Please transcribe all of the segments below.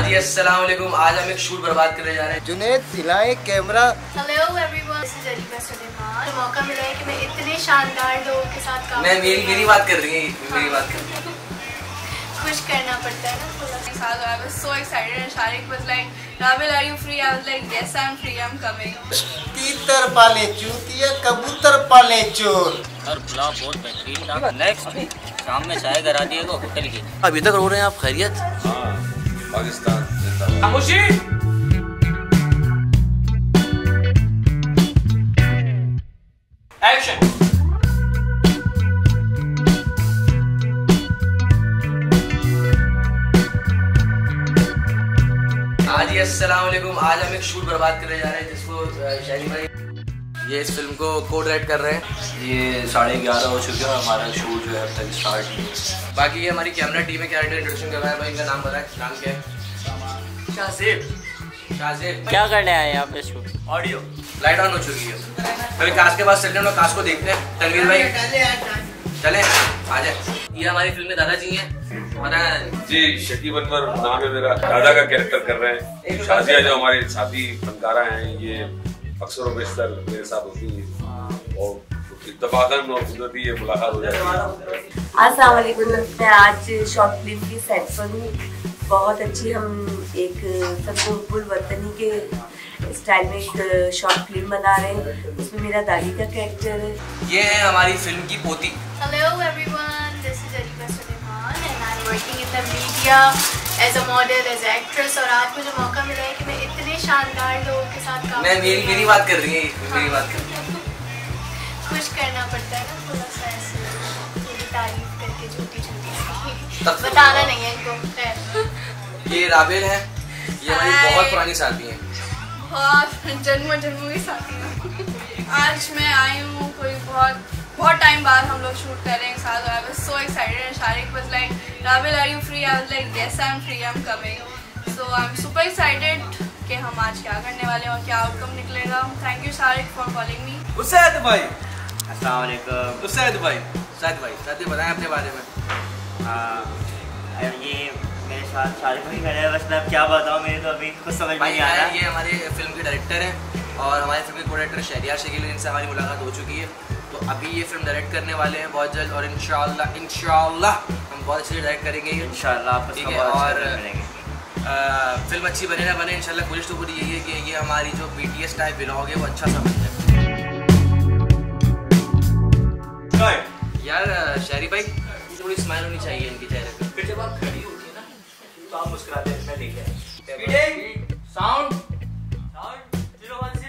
हाँ जी अस्सलाम वालेकुम। आज हम एक शूट बर्बाद करने जा रहे हैं। जुनेद हिलाए camera. Hello everyone, this is Alisa Suleman. तो मौका मिला है कि मैं इतने शानदार लोगों के साथ काम मैं मेरी बात कर रही है मेरी बात कर रही है खुश करना पड़ता है ना थोड़ा सा। I was so excited and Shariq was like Rabil are you free. I was like yes I am free, I am coming. तीतर पाले चूतिया कबूतर पाले चोर। और ब्लॉग बहुत बेहतरीन था। नेक्स्ट शाम में चाय करा दिएगा होटल की। अभी तक रो रहे हैं आप, खैरियत? हां, पाकिस्तान जिंदाबाद। खामोशी। एक्शन। हाँ जी अस्सलाम वालेकुम। आज हम एक शूट बर्बाद करने जा रहे हैं जिसको शारिक भाई ये इस फिल्म को कोडायरेक्ट कर रहे हैं। ये 11:30 हो चुके हैं, हमारा शूट जो है अब तक स्टार्ट नहीं है। बाकी ये हमारी कैमरा टीम है, कैरेक्टर इंट्रोडक्शन कर रहा है भाई। इनका नाम बताया, नाम क्या है? शासिफ। क्या करने आए हैं यहाँ पे शूट? ऑडियो लाइट ऑन हो चुकी है। अभी काश के पास चलते हैं, काश को देखते हैं। तंगीर भाई चले आ जाए। ये हमारी फिल्म में दादाजी है जी, शकीब अनवर नाम है मेरा। दादा का कैरेक्टर कर रहे हैं। शाजिया जो हमारे साथी फनकारा हैं, ये अक्सर और बेशतर मेरे साथ होती है और इत्तफाकन और कुदरती ये मुलाकात हो जाती है। अस्सलाम वालेकुम। मैं आज शॉर्ट फिल्म की सेट पर हूँ। बहुत अच्छी हम एक तकबुल वतनी के स्टाइल में एक शॉर्ट फिल्म बना रहे हैं, उसमें मेरा दादी का कैरेक्टर है। ये है हमारी फिल्म की पोती। Hello everyone, this is Alisa Suleman and I'm working in the media as a model as actress. और आज मुझे मौका मिला है कि मैं इतने शानदार लोगों के साथ काम मैं मेरी बात कर रही है मेरी बात कर रही है खुश करना पड़ता है ना थोड़ा सा। ऐसे पूरी तारीफ करके छोटी छोटी बताना नहीं है इनको। ये राबिल है, ये हमारी बहुत पुरानी साथी है, बहुत जन्मों की साथी है। आज मैं आई हूँ कोई बहुत टाइम बाद हम लोग शूट कर रहे हैं साथ। I was so excited and Shariq was like Rabil are you free. I was like yes I am free, I am coming. So I am super excited कि हम आज क्या करने वाले हैं और क्या आउटकम निकलेगा। Thank you Shariq for calling me. Usaid भाई अस्सलाम वालेकुम। उसैद भाई शादी बताएं अपने बारे में। ये मेरे साथ शारिक भाई मेरे बस मैं क्या बताऊँ, मेरे तो अभी कुछ समझ नहीं आ रहा। ये हमारे फिल्म के डायरेक्टर हैं और हमारे फिल्म के को डायरेक्टर शारिक शकील, इनसे हमारी मुलाकात हो चुकी है। तो अभी ये फिल्म डायरेक्ट करने वाले हैं बहुत जल्द और इंशाल्लाह हम बहुत अच्छे से डायरेक्ट करेंगे इंशाल्लाह। ठीक है, और फिल्म अच्छी बने ना बने इंशाल्लाह कोशिश तो पूरी यही है कि ये हमारी जो BTS टाइप ब्लॉग है वो अच्छा सा बन जाए। यार शारिक भाई थोड़ी स्माइल होनी चाहिए इनके चेहरे पे। फिर जब आप खड़ी होती है ना तो आप मुस्कुराते हैं, देखें। Sound 010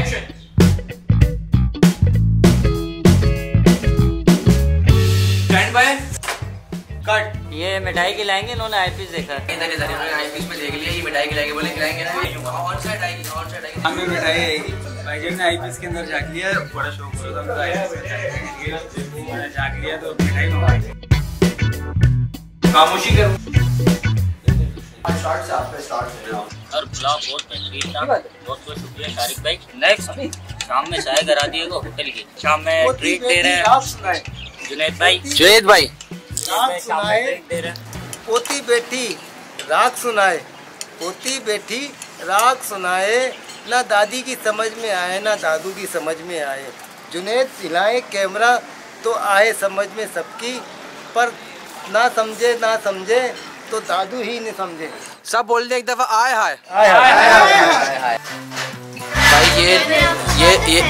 action. ये मिठाई खिलाएंगे, इन्होंने आईपीएस देखा है, इन्होंने आईपीएस में देख लिया। ये मिठाई खिलाएंगे बोले खिलाएंगे ना, ऑन साइड आएगी हमें मिठाई आएगी। भाई जब ने आईपीएस के अंदर झाँक लिया, बड़ा शौक हो रहा था हमको, झाँक लिया तो मिठाई मंगाई। खामोशी करो। शॉर्ट से आप पे शॉर्ट ले रहा हूँ और ब्लॉग बहुत बेहतरीन था। बहुत शुक्रिया शारिक भाई। नेक्स्ट शाम में चाय करा दिएगा होटल की। शाम में ट्रीट दे रहे हैं जुनेद भाई राग सुनाए पोती बेटी राग सुनाए ना दादी की समझ में आए ना दादू की समझ में आए। जुनेद हिलाए कैमरा तो आए समझ में सबकी, पर ना समझे तो दादू ही नहीं समझे। सब बोल दे एक दफा आए हाय। भाई ये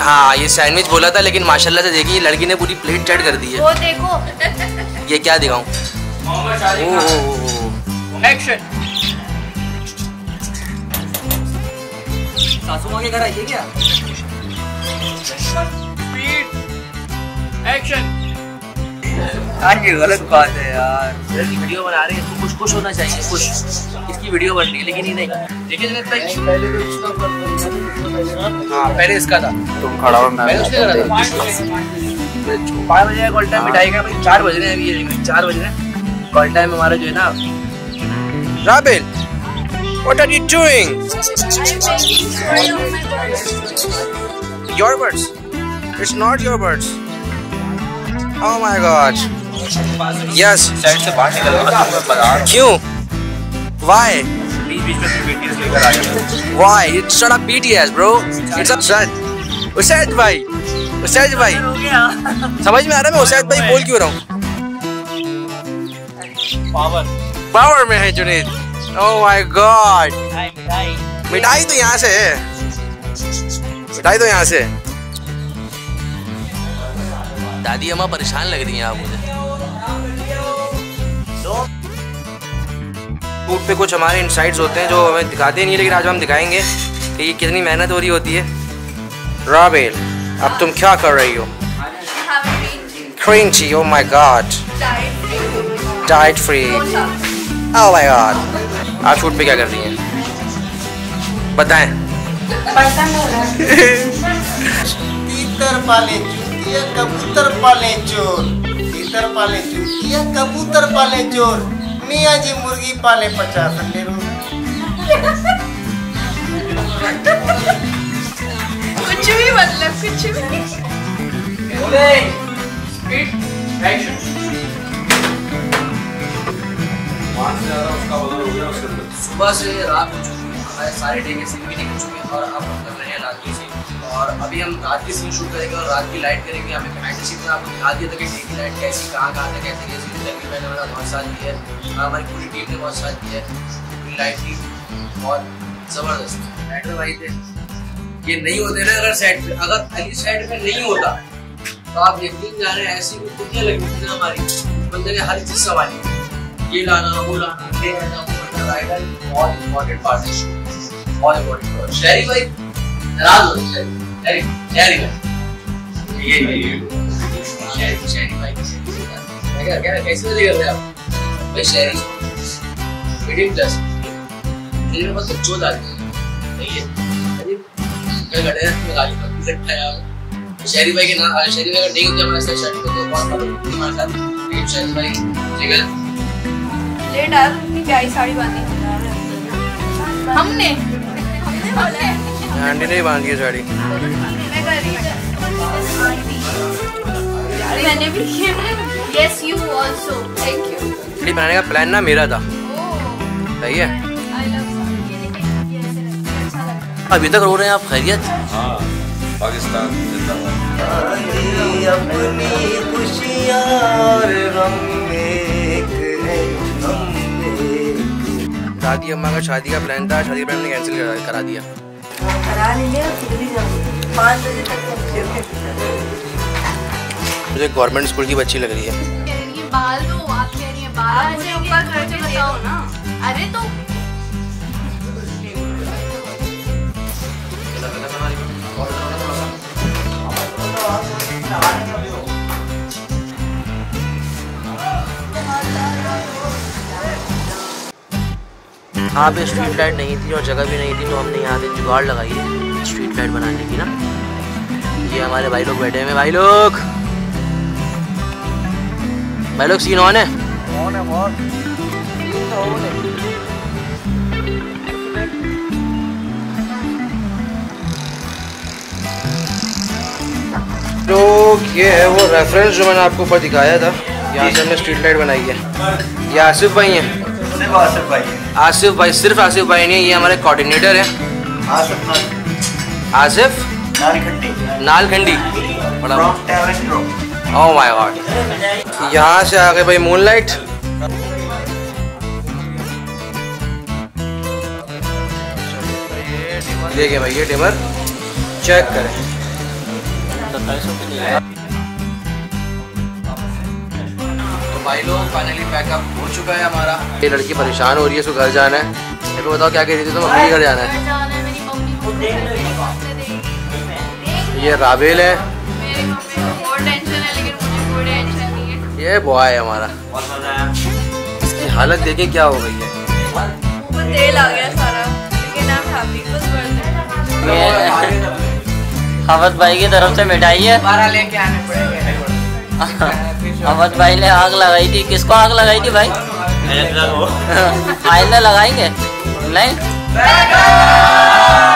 हाँ ये सैंडविच बोला था लेकिन माशाल्लाह से देखिए लड़की ने पूरी प्लेट चढ़ कर दी है। वो देखो ये क्या दिखाऊं। एक्शन। सासू मां के घर आइए क्या। एक्शन। ये गलत बात है यार, वीडियो बना रहे हैं इसको कुछ होना चाहिए, कुछ इसकी वीडियो बन रही है लेकिन ये नहीं। लेकिन पहले इसका था तुम खड़ा हो, मैंने उसके करा था 5 बजे कॉल टाइम मिठाई का। भाई 4 बज रहे हैं, अभी ये 4 बज रहे हैं। कॉल टाइम हमारा जो है ना। Rabil what are you doing? Your birds, it's not your birds. Oh my God! Yes. क्यों? Why? Why? It's not a BTS, bro. It's a son. Usaid bhai. Usaid bhai. समझ में आ रहा है मैं उसाद भाई बोल क्यों रहा हूँ? पावर. पावर में है जुनेद. Oh my God. मिठाई. मिठाई तो यहाँ से है. मिठाई तो यहाँ से. दादी अम्मा परेशान लग रही हैं आप मुझे. फूड पे कुछ हमारे इनसाइट्स होते हैं जो हमें दिखाते नहीं, लेकिन आज हम दिखाएंगे कि ये कितनी मेहनत हो रही होती है. राबेल, अब तुम क्या कर रही हो? Cringey, oh my God. Diet free, oh my God. आप फूड पे क्या कर रही हैं बताएं? तीतर पाले चूतिया कबूतर पाले चोर, तीतर पाले चूतिया कबूतर पाले चोर, मियाँ जी मुर्गी पाले 50 अंडे. कुछ भी मतलब कुछ भी. सुबह से रात हो चुकी है, सारे डे के सीन भी निकल चुके हैं और अब हम कर रहे हैं रात की सीन. और अभी हम रात की सीन शूट करेंगे और रात की लाइट करेंगे. हमें पहले सीन में आपको दिखा दिया था कि डे की लाइट कैसी कहाँ तक कैसे कैसी लगी. मैंने हमारा बहुत साथ दिया है, हमारी पूरी टीम ने बहुत साथ दिया है. लाइट की बहुत ज़बरदस्त लाइट लगाई थे. ये नहीं होते ना अगर सेट पे, अगर अली सेट पे नहीं होता तो आप यकीन जा रहे हैं ऐसी कुतियाँ लगी थी ना हमारी. बंदे ने हर चीज़ संभाली, ये लाना वो लाना ये लाना वो लाना. राइडर बहुत इम्पोर्टेंट पार्ट है शूट, बहुत इम्पोर्टेंट. शरीफ भाई नाराज हो गए. शरीफ भाई क्या कैसे ले करते आप भाई? शरीफ मीडियम प्लस मेरे पास तो 14 में गाली पर शहरी भाई के नाम. शहरी भाई नहीं होते हमारे साथ शर्ट में तो बहुत बात हमारे साथ. लेकिन शहरी भाई जिगर लेट आ गई साड़ी बांधी हमने हमने नहीं बांधी है साड़ी. मैं कर रही हूं, मैंने भी किया. Yes you also, thank you. Sari बनाने का प्लान ना मेरा था, सही है. अभी तक रो रहे हैं आप, खैरियत? हाँ, पाकिस्तान जिंदाबाद. दादी अम्मा का शादी का प्लान था, शादी का प्लान कैंसिल करा दिया. मुझे गवर्नमेंट स्कूल की बच्ची लग रही है. बाल दो आप कह रही है बाल मुझे ऊपर खर्चे बताओ ना. अरे तो हाँ पे स्ट्रीट लाइट नहीं थी और जगह भी नहीं थी, तो हमने यहाँ पे जुगाड़ लगाई है स्ट्रीट लाइट बनाने की ना. ये हमारे भाई लोग बैठे हैं. भाई लोग सीन ऑन है. तो ये है वो रेफरेंस जो मैंने आपको ऊपर दिखाया था. यहाँ से हमने स्ट्रीट लाइट बनाई है. ये आसिफ भाई हैं, सिर्फ आसिफ भाई है. आसिफ भाई, सिर्फ आसिफ भाई नहीं, ये हमारे कोऑर्डिनेटर हैं. Asif Nalkhandi. Oh my God. यहाँ से आ गए भाई मून लाइट. देखिए भाई ये टेबल चेक करें. तो भाई लोग फाइनली पैकअप हो चुका है हमारा. ये लड़की परेशान हो रही है, इसको घर जाना है. मेरे को बताओ क्या कह रही थी तुम? अपने घर जाना है. ये राबेल है, ये बॉय है हमारा. इसकी हालत देखें क्या हो गई है. तेल आ गया सारा, लेकिन अवध भाई की तरफ से मिठाई है. अवध भाई ने आग लगाई थी. किसको आग लगाई थी भाई? आइंदा लगाएंगे नहीं.